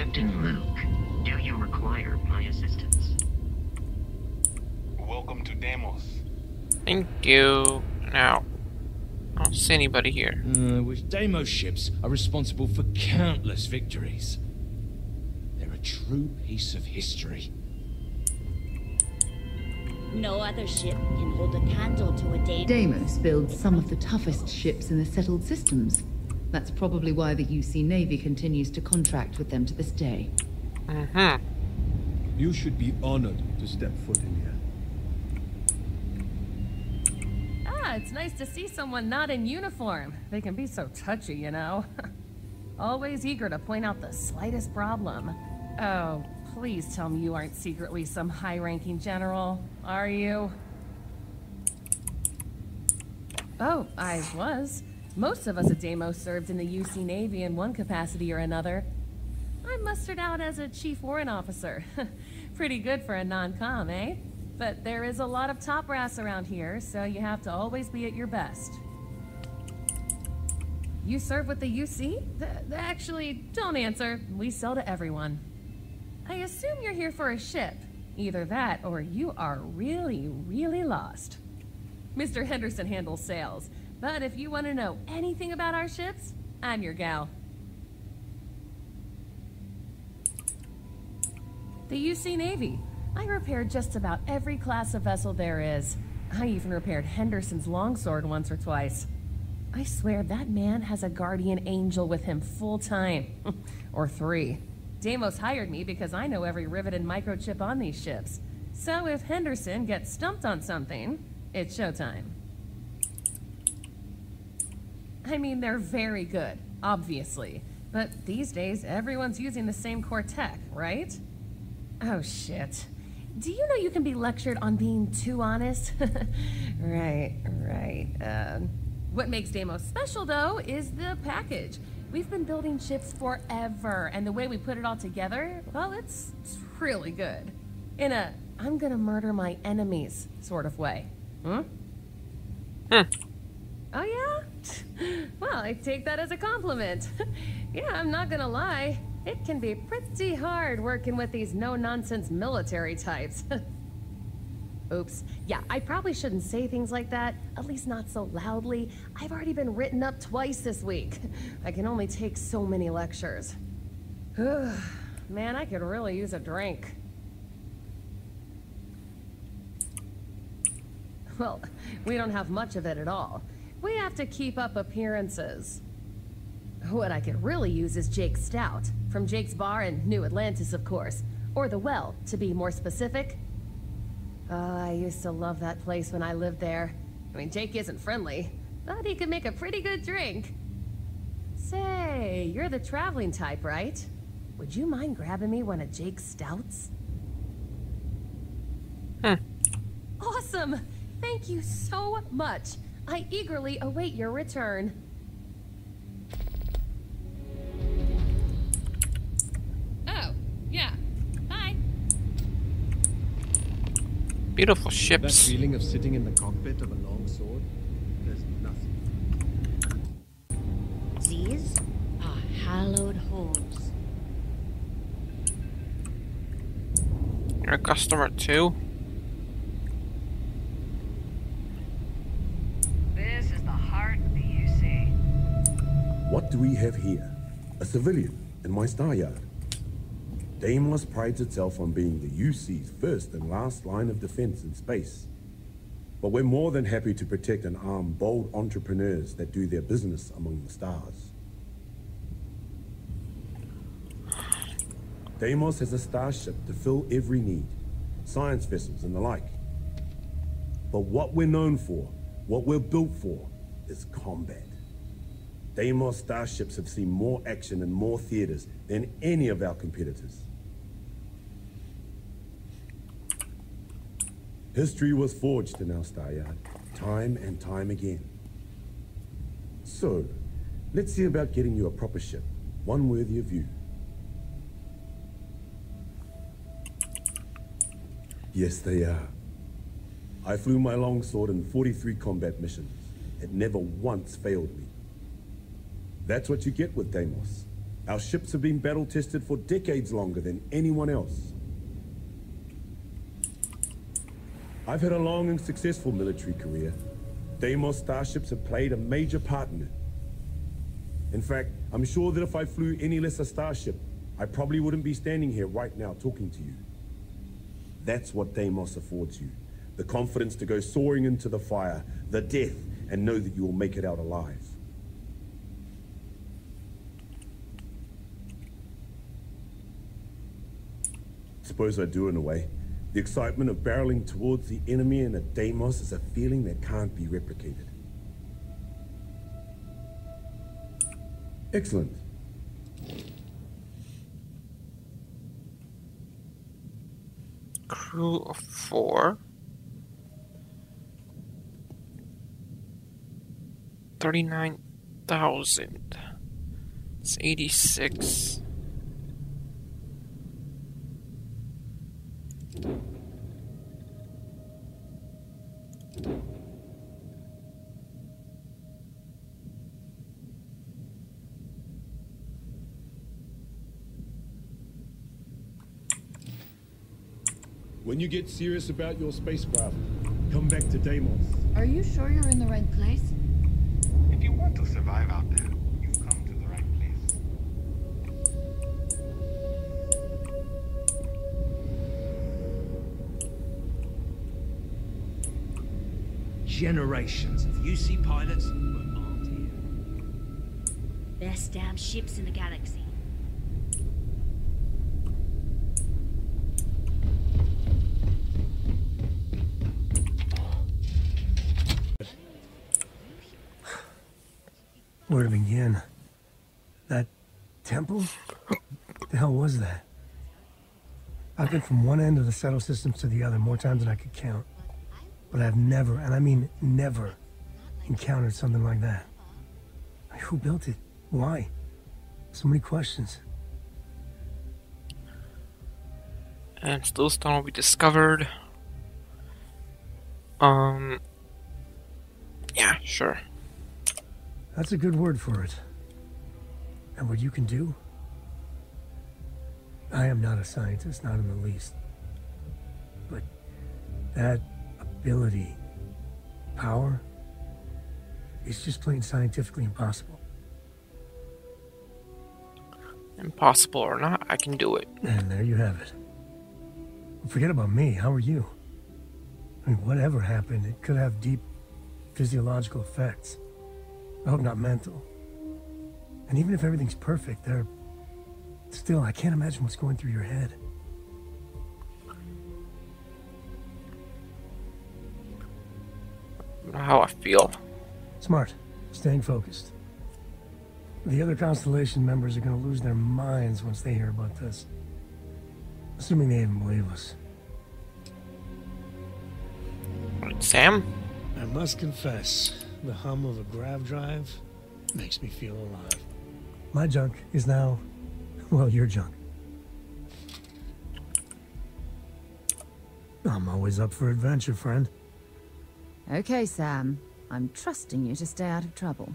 Captain Luke, do you require my assistance? Welcome to Deimos. Thank you. Now, I don't see anybody here. With Deimos ships are responsible for countless victories. They're a true piece of history. No other ship can hold a candle to a Deimos. Deimos builds some of the toughest ships in the settled systems. That's probably why the U.C. Navy continues to contract with them to this day. Uh-huh. You should be honored to step foot in here. Ah, it's nice to see someone not in uniform. They can be so touchy, you know. Always eager to point out the slightest problem. Oh, please tell me you aren't secretly some high-ranking general, are you? Oh, I was. Most of us at Deimos served in the U.C. Navy in one capacity or another. I mustered out as a chief warrant officer. Pretty good for a non-com, eh? But there is a lot of top brass around here, so you have to always be at your best. You serve with the U.C.? Actually, don't answer. We sell to everyone. I assume you're here for a ship. Either that, or you are really, really lost. Mr. Henderson handles sales. But if you want to know anything about our ships, I'm your gal. The U.C. Navy. I repaired just about every class of vessel there is. I even repaired Henderson's longsword once or twice. I swear that man has a guardian angel with him full time. Or three. Deimos hired me because I know every rivet and microchip on these ships. So if Henderson gets stumped on something, it's showtime. I mean, they're very good, obviously. But these days, everyone's using the same core tech, right? Oh, shit. Do you know you can be lectured on being too honest? Right. What makes Deimos special, though, is the package. We've been building ships forever, and the way we put it all together, well, it's really good. In a I'm-gonna-murder-my-enemies sort of way. Huh? Huh. Oh, yeah? Well, I take that as a compliment. Yeah, I'm not gonna lie. It can be pretty hard working with these no-nonsense military types. Oops. Yeah, I probably shouldn't say things like that, at least not so loudly. I've already been written up twice this week. I can only take so many lectures. Man, I could really use a drink. Well, we don't have much of it at all. We have to keep up appearances. What I could really use is Jake's stout, from Jake's bar in New Atlantis, of course, or The Well, to be more specific. I used to love that place when I lived there. I mean, Jake isn't friendly, but he can make a pretty good drink. Say, you're the traveling type, right? Would you mind grabbing me one of Jake's stouts? Huh. Awesome! Thank you so much! I eagerly await your return. Oh, yeah. Bye. Beautiful ships. That feeling of sitting in the cockpit of a longsword, there's nothing. These are hallowed halls. You're a customer too? What do we have here? A civilian in my star yard. Deimos prides itself on being the UC's first and last line of defense in space. But we're more than happy to protect and arm bold entrepreneurs that do their business among the stars. Deimos has a starship to fill every need, science vessels and the like. But what we're known for, what we're built for, is combat. Deimos starships have seen more action in more theaters than any of our competitors. History was forged in our star yard, time and time again. So, let's see about getting you a proper ship, one worthy of you. Yes, they are. I flew my longsword in 43 combat missions. It never once failed me. That's what you get with Deimos. Our ships have been battle-tested for decades longer than anyone else. I've had a long and successful military career. Deimos starships have played a major part in it. In fact, I'm sure that if I flew any lesser starship, I probably wouldn't be standing here right now talking to you. That's what Deimos affords you. The confidence to go soaring into the fire, the death, and know that you will make it out alive. Suppose I do in a way. The excitement of barreling towards the enemy in a Deimos is a feeling that can't be replicated. Excellent. Crew of 4. 39,000. It's 86. When you get serious about your spacecraft, come back to Deimos. Are you sure you're in the right place? If you want to survive out there, you come to the right place. Generations of U.C. pilots were marked here. Best damn ships in the galaxy. Where to begin? That temple? What the hell was that? I've been from one end of the settled systems to the other more times than I could count. But I've never, and I mean never, encountered something like that. Who built it? Why? So many questions. And stone will be discovered. Yeah, sure. That's a good word for it. And what you can do? I am not a scientist, not in the least. But that ability, power, is just plain scientifically impossible. Impossible or not, I can do it. And there you have it. Forget about me. How are you? I mean, whatever happened, it could have deep physiological effects. I hope not mental. And even if everything's perfect, still, I can't imagine what's going through your head. How I feel. Smart. Staying focused. The other Constellation members are going to lose their minds once they hear about this. Assuming they even believe us. Sam? I must confess. The hum of a grav drive makes me feel alive. My junk is now, well, your junk. I'm always up for adventure, friend. Okay, Sam. I'm trusting you to stay out of trouble.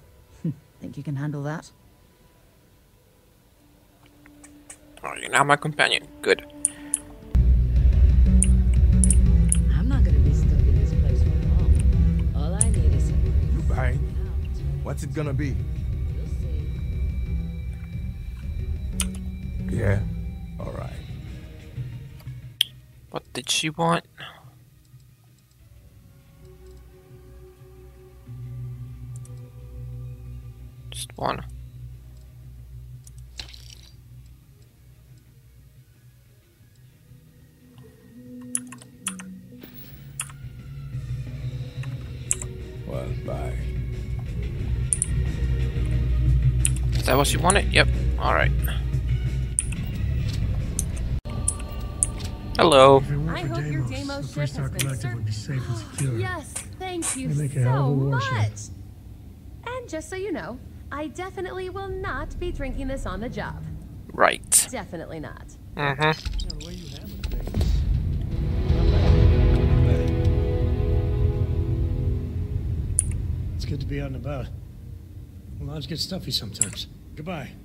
Think you can handle that? Oh, you're now my companion. Good. What's it gonna be? Yeah, all right. What did she want? Just one. Well, bye. Is that what you wanted? Yep. Alright. Hello. I hope your Deimos ship has been served. Yes, thank you so much. And just so you know, I definitely will not be drinking this on the job. Right. Definitely not. It's good to be out and about. Lodge gets stuffy sometimes. Goodbye.